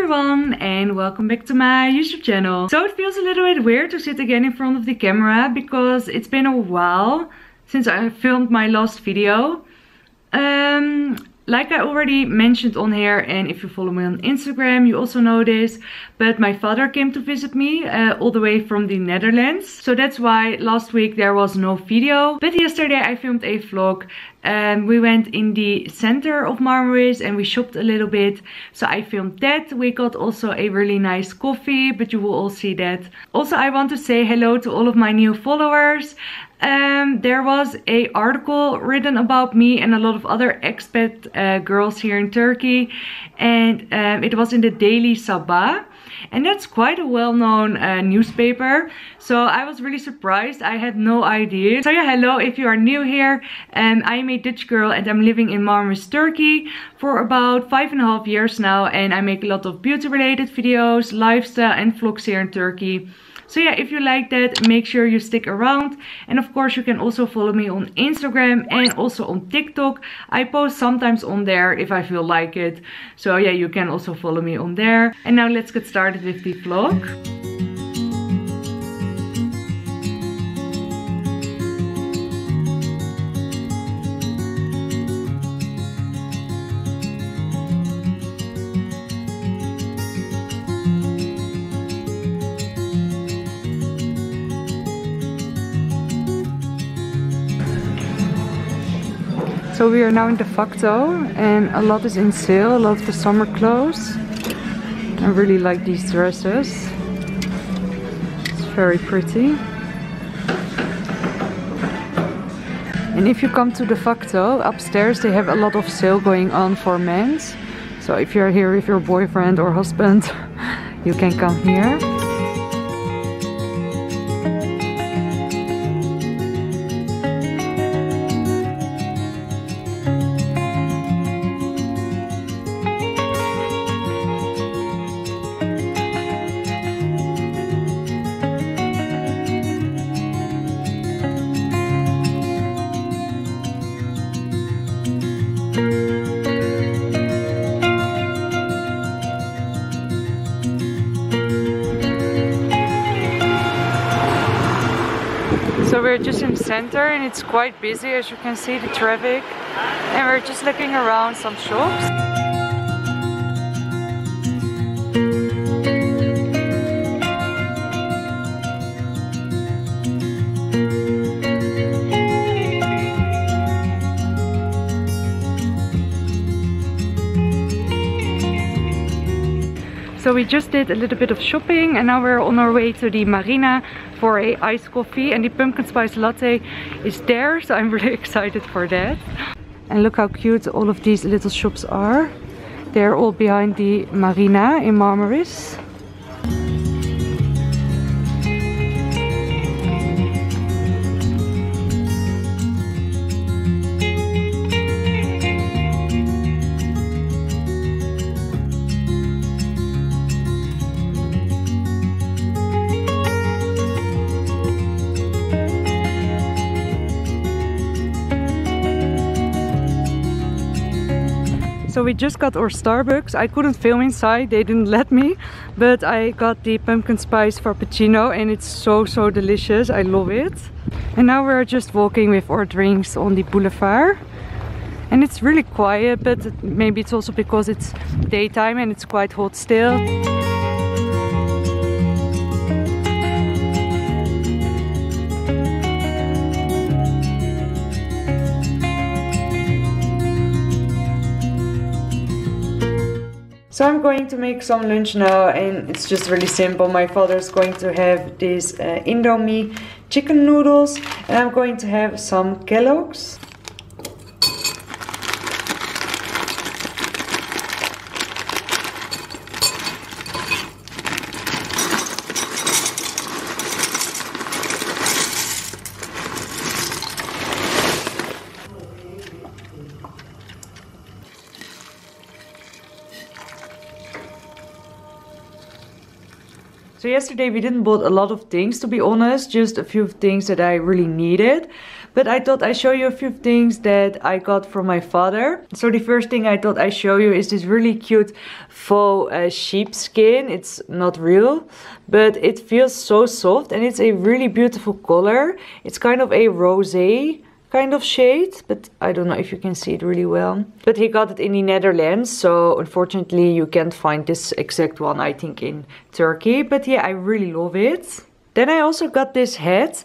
everyone and welcome back to my YouTube channel. So it feels a little bit weird to sit again in front of the camera because it's been a while since I filmed my last video. Like I already mentioned on here, and if you follow me on Instagram, you also know this, but my father came to visit me all the way from the Netherlands. So that's why last week there was no video, but yesterday I filmed a vlog and we went in the center of Marmaris and we shopped a little bit. So I filmed that. We got also a really nice coffee, but you will all see that. Also, I want to say hello to all of my new followers. There was an article written about me and a lot of other expat girls here in Turkey, and it was in the Daily Sabah, and that's quite a well-known newspaper, so I was really surprised. I had no idea. So yeah, hello if you are new here. I'm a Dutch girl and I'm living in Marmaris, Turkey for about 5.5 years now, and I make a lot of beauty related videos, lifestyle and vlogs here in Turkey. So yeah, if you like that, make sure you stick around. And of course, you can also follow me on Instagram and also on TikTok. I post sometimes on there if I feel like it. So yeah, you can also follow me on there. And now let's get started with the vlog. So we are now in De Facto and a lot is in sale, a lot of the summer clothes. I really like these dresses. It's very pretty. And if you come to De Facto, upstairs they have a lot of sale going on for men. So if you're here with your boyfriend or husband, you can come here. So we're just in the center and it's quite busy, as you can see, the traffic. And we're just looking around some shops. So we just did a little bit of shopping and now we're on our way to the marina for a iced coffee, and the pumpkin spice latte is there, so I'm really excited for that. And look how cute all of these little shops are. They're all behind the marina in Marmaris. So we just got our Starbucks. I couldn't film inside, they didn't let me, but I got the pumpkin spice frappuccino and it's so delicious. I love it. And now we're just walking with our drinks on the boulevard. And it's really quiet, but maybe it's also because it's daytime and it's quite hot still. So I'm going to make some lunch now, and it's just really simple. My father's going to have these Indomie chicken noodles, and I'm going to have some Kellogg's. So yesterday we didn't bought a lot of things, to be honest, just a few things that I really needed. But I thought I'd show you a few things that I got from my father. So the first thing I thought I'd show you is this really cute faux sheepskin. It's not real, but it feels so soft and it's a really beautiful color. It's kind of a rosé kind of shade, but I don't know if you can see it really well. But he got it in the Netherlands, so unfortunately you can't find this exact one, I think, in Turkey. But yeah, I really love it. Then I also got this hat.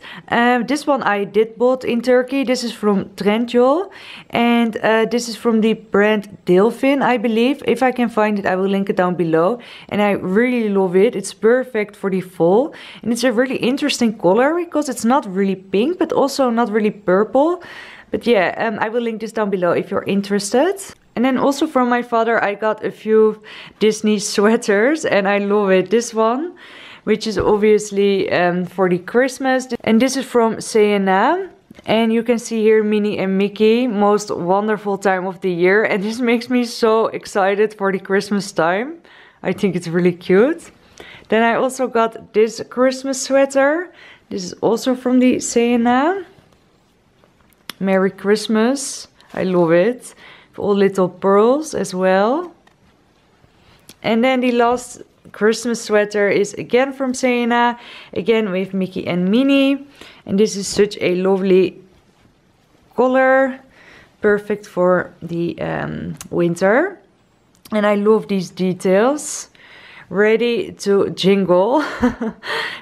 This one I did bought in Turkey. This is from Trendyol. And this is from the brand Dilvin, I believe. If I can find it, I will link it down below. And I really love it. It's perfect for the fall. And it's a really interesting color because it's not really pink, but also not really purple. But yeah, I will link this down below if you're interested. And then also from my father, I got a few Disney sweaters. And I love it. This one, which is obviously for the Christmas. And this is from Sena. And you can see here Minnie and Mickey, most wonderful time of the year. And this makes me so excited for the Christmas time. I think it's really cute. Then I also got this Christmas sweater. This is also from the Sena. Merry Christmas. I love it. With all little pearls as well. And then the last Christmas sweater is again from Sena, again with Mickey and Minnie, and this is such a lovely color, perfect for the winter. And I love these details, ready to jingle.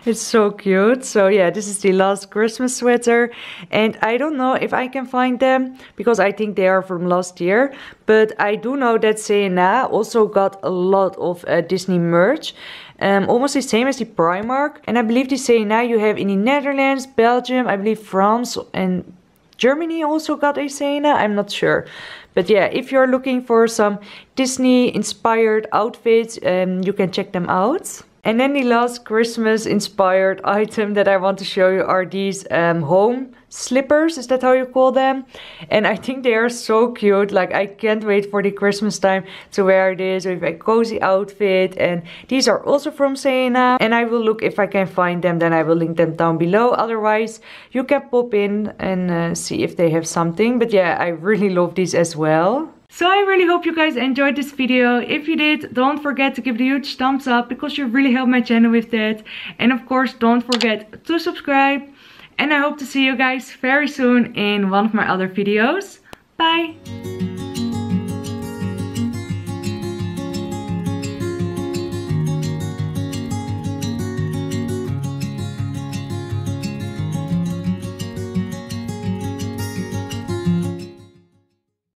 It's so cute. So yeah, this is the last Christmas sweater, and I don't know if I can find them because I think they are from last year, but I do know that C&A also got a lot of Disney merch, almost the same as the Primark. And I believe the C&A you have in the Netherlands, Belgium, I believe France, and Germany also got a Sena, I'm not sure. But yeah, if you're looking for some Disney-inspired outfits, you can check them out. And then the last Christmas-inspired item that I want to show you are these home slippers. Is that how you call them? And I think they are so cute. Like, I can't wait for the Christmas time to wear this with a cozy outfit. And these are also from Sena. And I will look if I can find them. Then I will link them down below. Otherwise, you can pop in and see if they have something. But yeah, I really love these as well. So I really hope you guys enjoyed this video. If you did, don't forget to give it a huge thumbs up because you really helped my channel with that. And of course, don't forget to subscribe. And I hope to see you guys very soon in one of my other videos. Bye!